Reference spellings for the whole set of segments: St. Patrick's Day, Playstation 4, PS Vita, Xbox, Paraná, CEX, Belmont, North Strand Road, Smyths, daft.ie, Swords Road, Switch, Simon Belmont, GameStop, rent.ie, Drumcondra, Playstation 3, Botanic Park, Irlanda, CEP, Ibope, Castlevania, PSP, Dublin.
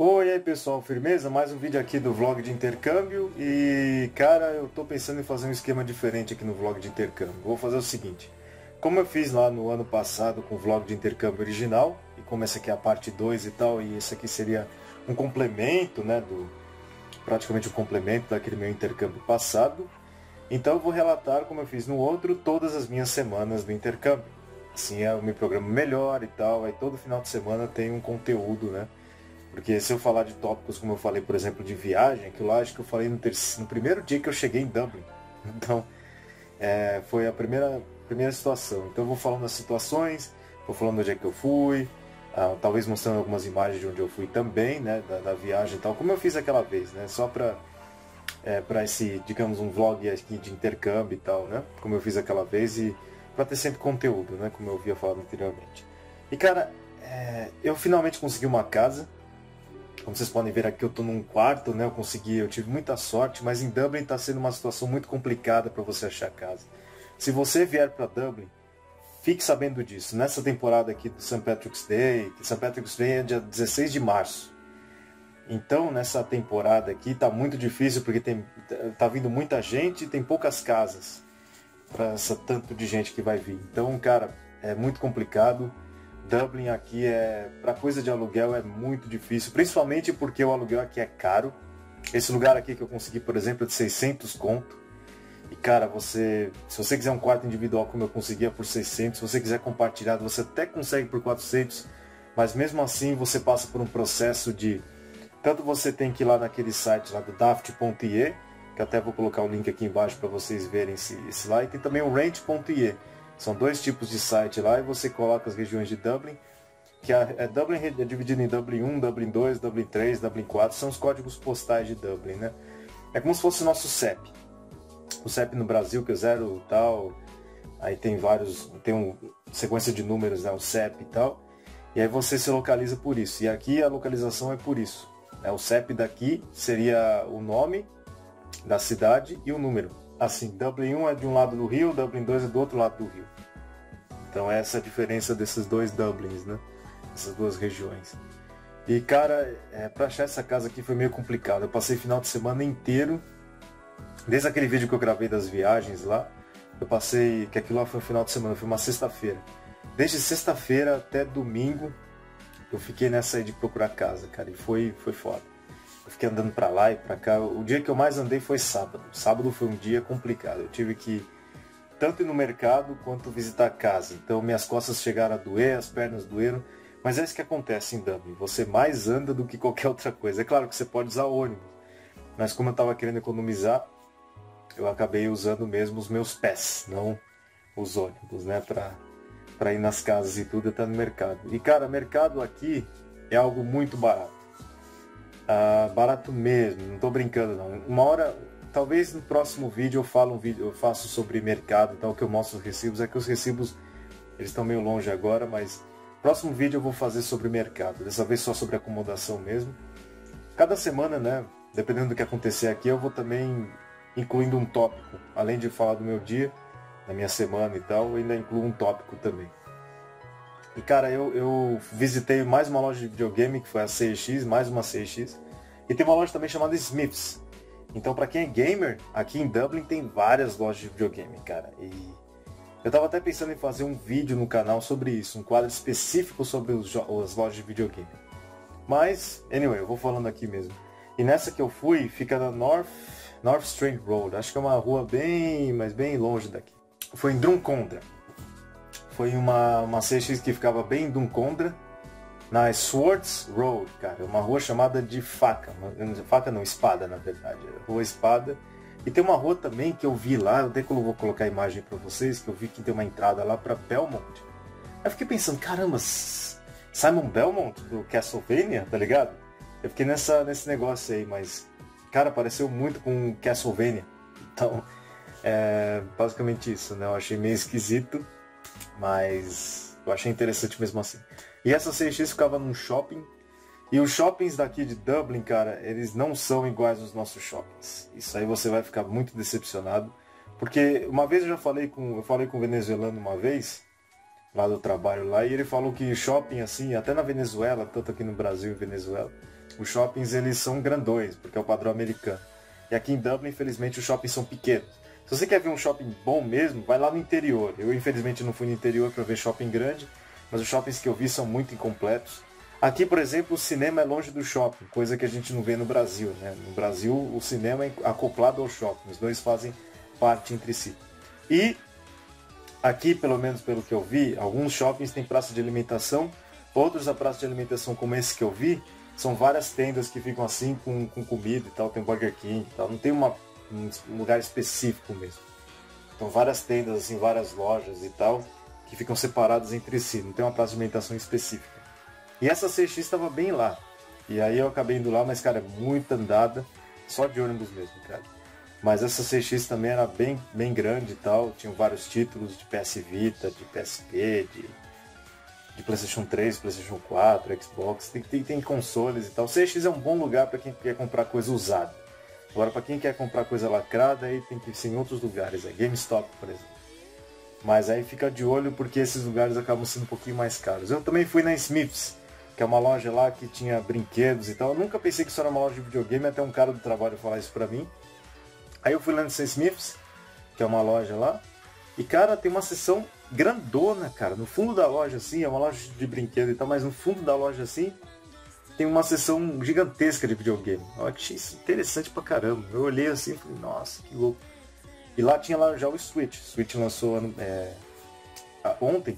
Oi, aí pessoal, firmeza? Mais um vídeo aqui do vlog de intercâmbio. E cara, eu tô pensando em fazer um esquema diferente aqui no vlog de intercâmbio. Vou fazer o seguinte: como eu fiz lá no ano passado com o vlog de intercâmbio original, e como essa aqui é a parte 2 e tal, e esse aqui seria um complemento, né, praticamente um complemento daquele meu intercâmbio passado, então eu vou relatar, como eu fiz no outro, todas as minhas semanas do intercâmbio. Assim eu me programo melhor e tal, aí todo final de semana tem um conteúdo, né? Porque se eu falar de tópicos, como eu falei, por exemplo, de viagem, que eu acho que eu falei no primeiro dia que eu cheguei em Dublin. Então, foi a primeira situação. Então eu vou falando das situações, vou falando onde é que eu fui, talvez mostrando algumas imagens de onde eu fui também, né, da viagem e tal, como eu fiz aquela vez, né, só para esse, digamos, um vlog aqui de intercâmbio e tal, né, como eu fiz aquela vez, e para ter sempre conteúdo, né, como eu havia falado anteriormente. E cara, eu finalmente consegui uma casa. Como vocês podem ver aqui, eu estou num quarto, né? Eu tive muita sorte, mas em Dublin está sendo uma situação muito complicada para você achar casa. Se você vier para Dublin, fique sabendo disso. Nessa temporada aqui do St. Patrick's Day, que St. Patrick's Day é dia 16 de março. Então, nessa temporada aqui está muito difícil, porque está vindo muita gente e tem poucas casas para essa tanto de gente que vai vir. Então, cara, é muito complicado. Dublin aqui para coisa de aluguel é muito difícil, principalmente porque o aluguel aqui é caro. Esse lugar aqui que eu consegui, por exemplo, é de 600 conto. E cara, se você quiser um quarto individual como eu conseguia por 600, se você quiser compartilhado, você até consegue por 400, mas mesmo assim você passa por um processo de tanto você tem que ir lá naquele site lá do daft.ie, que até vou colocar o link aqui embaixo para vocês verem esse lá, e tem também o rent.ie. São dois tipos de site lá, e você coloca as regiões de Dublin, que Dublin é dividido em Dublin 1, Dublin 2, Dublin 3, Dublin 4, são os códigos postais de Dublin, né? É como se fosse o nosso CEP. O CEP no Brasil, que é zero tal, aí tem uma sequência de números, né? O CEP e tal, e aí você se localiza por isso. E aqui a localização é por isso, né? O CEP daqui seria o nome da cidade e o número. Assim, Dublin 1 é de um lado do rio, Dublin 2 é do outro lado do rio. Então essa é a diferença desses dois Dublins, né? Essas duas regiões. E cara, pra achar essa casa aqui foi meio complicado. Eu passei final de semana inteiro, desde aquele vídeo que eu gravei das viagens lá, eu passei, que aquilo lá foi um final de semana, foi uma sexta-feira. Desde sexta-feira até domingo, eu fiquei nessa aí de procurar casa, cara, e foi foda. Eu fiquei andando pra lá e pra cá. O dia que eu mais andei foi sábado. Sábado foi um dia complicado. Eu tive que tanto ir no mercado quanto visitar a casa. Então minhas costas chegaram a doer, as pernas doeram. Mas é isso que acontece em Dublin. Você mais anda do que qualquer outra coisa. É claro que você pode usar ônibus, mas como eu tava querendo economizar, eu acabei usando mesmo os meus pés, não os ônibus, né? Pra ir nas casas e tudo, até no mercado. E cara, mercado aqui é algo muito barato. Barato mesmo, não tô brincando não. Uma hora, talvez no próximo vídeo eu faço sobre mercado e tal, que eu mostro os recibos. É que os recibos, eles estão meio longe agora, mas próximo vídeo eu vou fazer sobre mercado. Dessa vez só sobre acomodação mesmo. Cada semana, né, dependendo do que acontecer aqui, eu vou também incluindo um tópico. Além de falar do meu dia, da minha semana e tal, eu ainda incluo um tópico também. E cara, eu visitei mais uma loja de videogame, que foi a CEX, mais uma CEX. E tem uma loja também chamada Smyths. Então pra quem é gamer, aqui em Dublin tem várias lojas de videogame, cara. E eu tava até pensando em fazer um vídeo no canal sobre isso, um quadro específico sobre as lojas de videogame. Mas, anyway, eu vou falando aqui mesmo. E nessa que eu fui, fica na North Strand Road. Acho que é uma rua bem, mas bem longe daqui. Foi em Drumcondra. Foi uma CX que ficava bem em Drumcondra, na Swords Road, cara. Uma rua chamada de faca. Faca não, espada, na verdade. Rua Espada. E tem uma rua também que eu vi lá, até que eu vou colocar a imagem pra vocês, que eu vi que tem uma entrada lá pra Belmont. Aí eu fiquei pensando, caramba, Simon Belmont do Castlevania, tá ligado? Eu fiquei nesse negócio aí, mas, cara, pareceu muito com Castlevania. Então, é basicamente isso, né? Eu achei meio esquisito. Mas eu achei interessante mesmo assim. E essa CX ficava num shopping. E os shoppings daqui de Dublin, cara, eles não são iguais aos nossos shoppings. Isso aí você vai ficar muito decepcionado. Porque uma vez eu falei com um venezuelano uma vez, lá do trabalho lá, e ele falou que shopping assim, até na Venezuela, tanto aqui no Brasil e Venezuela, Os shoppings, eles são grandões, porque é o padrão americano. E aqui em Dublin, infelizmente, os shoppings são pequenos. Se você quer ver um shopping bom mesmo, vai lá no interior. Eu, infelizmente, não fui no interior para ver shopping grande, mas os shoppings que eu vi são muito incompletos. Aqui, por exemplo, o cinema é longe do shopping, coisa que a gente não vê no Brasil, né? No Brasil, o cinema é acoplado ao shopping, os dois fazem parte entre si. E aqui, pelo menos pelo que eu vi, alguns shoppings têm praça de alimentação, outros a praça de alimentação como esse que eu vi, são várias tendas que ficam assim com comida e tal, tem Burger King e tal, não tem um lugar específico mesmo. Então várias tendas, assim, várias lojas e tal, que ficam separadas entre si, não tem uma praça de alimentação específica. E essa CX estava bem lá. E aí eu acabei indo lá, mas, cara, muita andada. Só de ônibus mesmo, cara. Mas essa CX também era bem grande e tal. Tinha vários títulos de PS Vita, de PSP, de Playstation 3, Playstation 4, Xbox. Tem consoles e tal. CX é um bom lugar para quem quer comprar coisa usada. Agora, para quem quer comprar coisa lacrada, aí tem que ser em outros lugares. É GameStop, por exemplo. Mas aí fica de olho, porque esses lugares acabam sendo um pouquinho mais caros. Eu também fui na Smyths, que é uma loja lá que tinha brinquedos e tal. Eu nunca pensei que isso era uma loja de videogame, até um cara do trabalho falar isso pra mim. Aí eu fui lá no St. Smiths, que é uma loja lá, e, cara, tem uma seção grandona, cara. No fundo da loja, assim, é uma loja de brinquedo e tal, mas no fundo da loja, assim, tem uma seção gigantesca de videogame. Eu achei isso interessante pra caramba. Eu olhei assim e falei, nossa, que louco. E lá tinha lá já o Switch. Switch lançou ontem.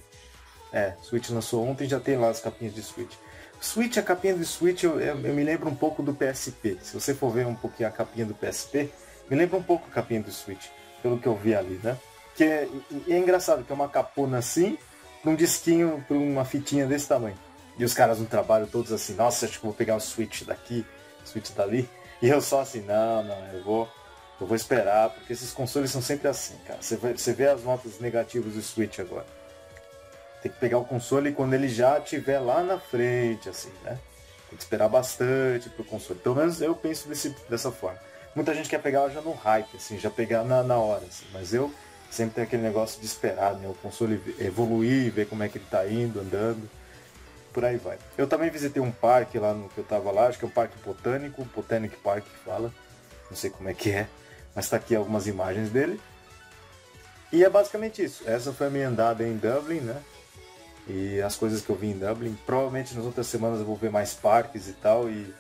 Switch lançou ontem, já tem lá as capinhas de Switch. A capinha do Switch, eu me lembro um pouco do PSP. Se você for ver um pouquinho a capinha do PSP, me lembra um pouco a capinha do Switch, pelo que eu vi ali, né? Que é engraçado, que é uma capona assim, pra um disquinho, pra uma fitinha desse tamanho. E os caras no trabalho todos assim, nossa, acho que vou pegar o Switch daqui, o Switch dali. E eu só assim, não, eu vou esperar, porque esses consoles são sempre assim, cara. Você vê as notas negativas do Switch agora. Tem que pegar o console quando ele já estiver lá na frente, assim, né? Tem que esperar bastante pro console. Pelo menos eu penso dessa forma. Muita gente quer pegar já no hype, assim, já pegar na hora, assim. Mas eu sempre tenho aquele negócio de esperar, né? O console evoluir, ver como é que ele tá indo, andando, por aí vai. Eu também visitei um parque lá no que eu tava lá, acho que é um parque botânico, Botanic Park que fala, não sei como é que é, mas tá aqui algumas imagens dele. E é basicamente isso. Essa foi a minha andada em Dublin, né? E as coisas que eu vi em Dublin, provavelmente nas outras semanas eu vou ver mais parques e tal. E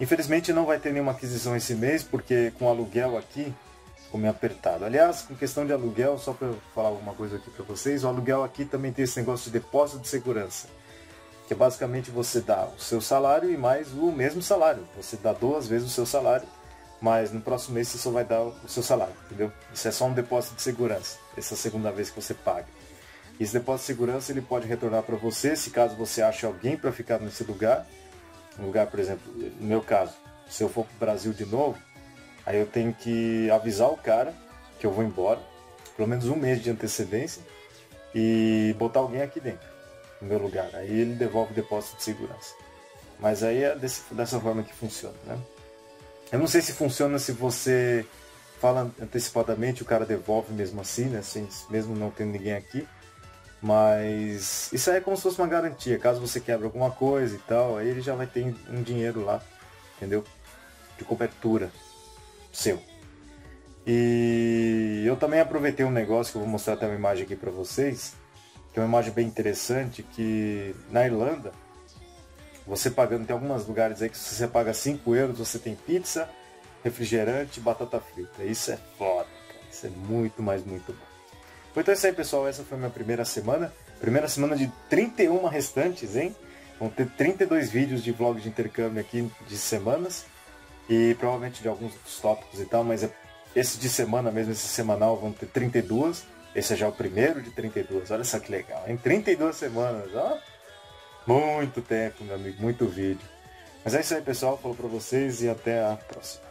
infelizmente não vai ter nenhuma aquisição esse mês, porque com aluguel aqui ficou meio apertado. Aliás, com questão de aluguel, só para falar alguma coisa aqui para vocês, o aluguel aqui também tem esse negócio de depósito de segurança, que é basicamente você dá o seu salário e mais o mesmo salário. Você dá 2 vezes o seu salário, mas no próximo mês você só vai dar o seu salário, entendeu? Isso é só um depósito de segurança, essa é a segunda vez que você paga. Esse depósito de segurança ele pode retornar para você, se caso você ache alguém para ficar nesse lugar. Um lugar, por exemplo, no meu caso, se eu for para o Brasil de novo, aí eu tenho que avisar o cara que eu vou embora, pelo menos 1 mês de antecedência, e botar alguém aqui dentro, no meu lugar. Aí ele devolve o depósito de segurança. Mas aí é dessa forma que funciona, né? Eu não sei se funciona se você fala antecipadamente, o cara devolve mesmo assim, né? Mesmo não tendo ninguém aqui. Mas isso aí é como se fosse uma garantia, caso você quebre alguma coisa e tal, aí ele já vai ter um dinheiro lá, entendeu? De cobertura seu. E eu também aproveitei um negócio que eu vou mostrar até uma imagem aqui pra vocês, que é uma imagem bem interessante, que na Irlanda, você pagando, tem alguns lugares aí que se você paga 5 euros, você tem pizza, refrigerante e batata frita. Isso é foda, cara. Isso é muito, mas muito bom. Então é isso aí, pessoal, essa foi a minha primeira semana. Primeira semana de 31 restantes, hein? Vão ter 32 vídeos de vlog de intercâmbio aqui de semanas. E provavelmente de alguns outros tópicos e tal, mas esse de semana mesmo, esse semanal, vão ter 32. Esse é já o primeiro de 32, olha só que legal, hein? 32 semanas, ó! Muito tempo, meu amigo, muito vídeo. Mas é isso aí, pessoal, falou pra vocês e até a próxima.